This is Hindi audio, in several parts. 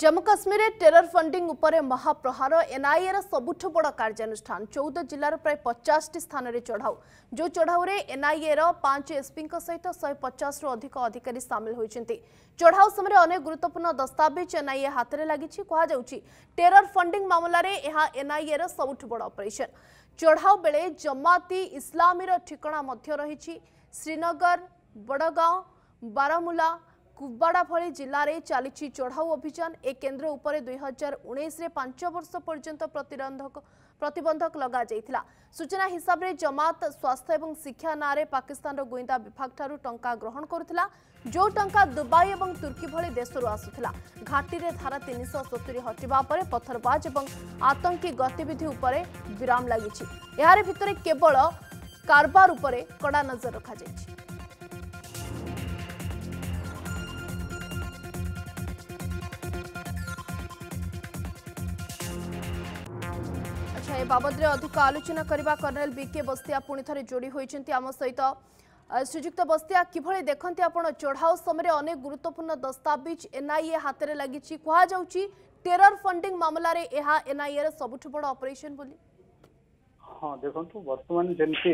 जम्मू काश्मीर टेरर फंडिंग उपरे महाप्रहार एनआईएर सबुठ बड़ कार्यानुष्ठान 14 जिलार प्राय 50 स्थान में चढ़ाऊ जो चढ़ाऊ एनआईएर 5 एसपी सहित 150 रु अधिक अधिकारी सामिल होती। चढ़ाऊ समय अनेक गुरुत्वपूर्ण दस्तावेज एनआईए हाथ में लगी कहुच्छी। टेरर फंडिंग मामलें यह एनआईएर सबुठ बड़ ऑपरेशन। चढ़ाऊ बेले जमाती इस्लामीर ठिकणा रही श्रीनगर बड़गांव बारामुला कुब्बाड़ा भली जिले में चली चढ़ाऊ अभियान। ए केन्द्र उपर 2019 में 5 वर्ष पर्यंत प्रतिबंधक लग जाता। सूचना हिसाब से जमात स्वास्थ्य एवं शिक्षा नारे पाकिस्तान गुइंदा विभाग ठारू टंका ग्रहण करुला जो टंका दुबई और तुर्की भली देशरू आसुला। घाटी में धारा 370 हटिबा पर पत्थरबाज और आतंकी गतिविधि उपर विराम लगी। यार भितर केवल कारबार उपर कड़ा नजर रखा जाइछि। ए बाबद अधिक आलोचना करबा करनेल बीके बस्तिया पुणी थे जोड़ी होती आम सहित। श्रीजुक्त बस्तिया किभली देखते आपण चढ़ाऊ समय अनेक गुरुत्वपूर्ण दस्तावेज एनआईए हाथ में लगी कहुच्छी। टेरर फंडिंग मामलें यह एनआईएर सबुठ बड़ ऑपरेशन। हाँ देखो बर्तमान जमती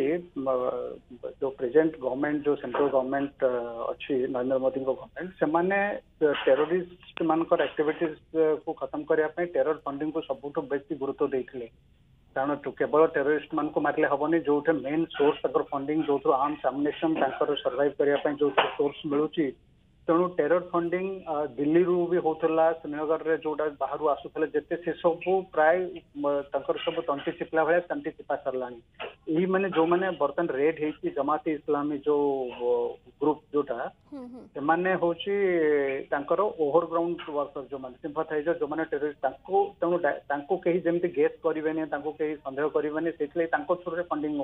जो प्रेजेंट गवर्नमेंट जो सेंट्रल गवर्नमेंट अच्छी नरेंद्र मोदी गवर्नमेंट से टेरोरिस्ट मान एक्टिविटीज को खत्म करने टेरर फंडिंग को सबुठ बेसी गुरुत्व देते। कारण केवल टेरोरिस्ट मान को मारे हेनी जो मेन सोर्स तक फंडिंग जो आर्म्स एमुनेशन सर्वाइव करने जो सोर्स मिलूँ। तेणु टेरर फंडिंग दिल्ली रू भी होता श्रीनगर में जोटा बाहर आसूला जिते से सबू प्राय सब तंटी चिपला भाई तंटी चिपा सारा। यही मैंने जो मैंने बर्तन रेड होती जमाती इस्लामी जो ग्रुप जोटा से ओवरग्राउंड वर्कर जो सिंपथाइजर जो मैंने टेररिस्ट तेणु कहीं जमी गेस करेनि कहीं सन्देह करेनि से थ्रु रे फंडिंग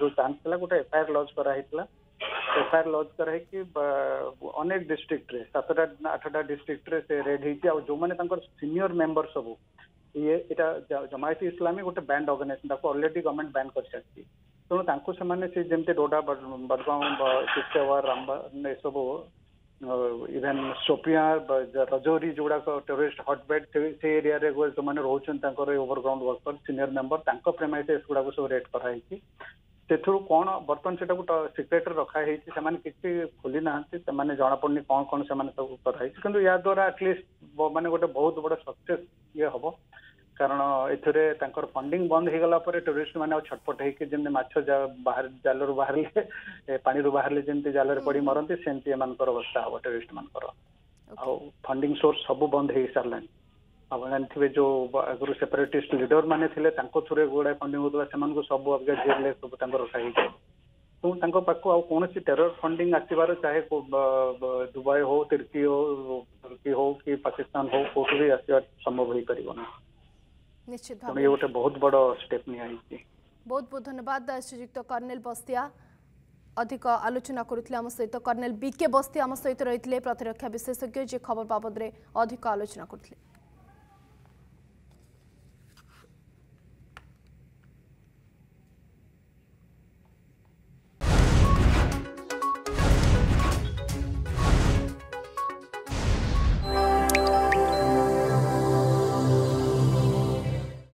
जो चान्स था गोटे एफआईआर लॉन्च कराइला। एफआईआर लॉन्च कराई अनेक डिस्ट्रिक्ट रे 7-8 डिस्ट्रिक्ट रे से रेड होती। आ जो मैंने सीनियर मेंबर सब ये इटा जमायती इस्लामी गोटे banned organization already government ban कर सारी। तेणु से जमी डोडा बड़गांव शिक्षावर रामबान सब इवेन शोपिया रजौरी जोड़ा टेरोरिस्ट हटबेड से एरिया रे जो मैंने रोचान overground worker senior member premises गुड़ाक सब रेड कराई। से कौन बर्तमान से सिक्रेट रखाई किसी खोली ना जनापड़ी कौन कौन से कराई कि या द्वारा एटलिस्ट मानने गोटे बहुत बड़ा सक्सेस ये हम। कारण एथरे फंडिंग बंद हो गला पर टूरिस्ट मैंने छटपट होमती मछ बाहर जाल रू बाहर पानी रू बाहर जमी जाल पड़ मरती सेमती एम अवस्था हम। टूरिस्ट मानकर फंडिंग सोर्स सब बंद हो सारा। आप जानते जो आगुरी सेपरेटिस्ट लीडर माने थिले थ्रुए गोड़ाए फंडिंग होता से सब अगर जेल सब रखाई। तो पाक आउ कौन टेरर फंडिंग आसबार चाहे दुबई हो तुर्की हो कि पाकिस्तान हो कौट भी आसवा संभव हो पार ना। निश्चित भाव ये गोटे बहुत बड़ स्टेप नि। बहुत बहुत धन्यवाद श्रीजुक्त कर्नेल बस्तिया अधिक आलोचना करुले आम सहित। कर्नेल बीके बस्तिया आम सहित रही प्रतिरक्षा विशेषज्ञ जे खबर बाबद अधिक आलोचना करुले।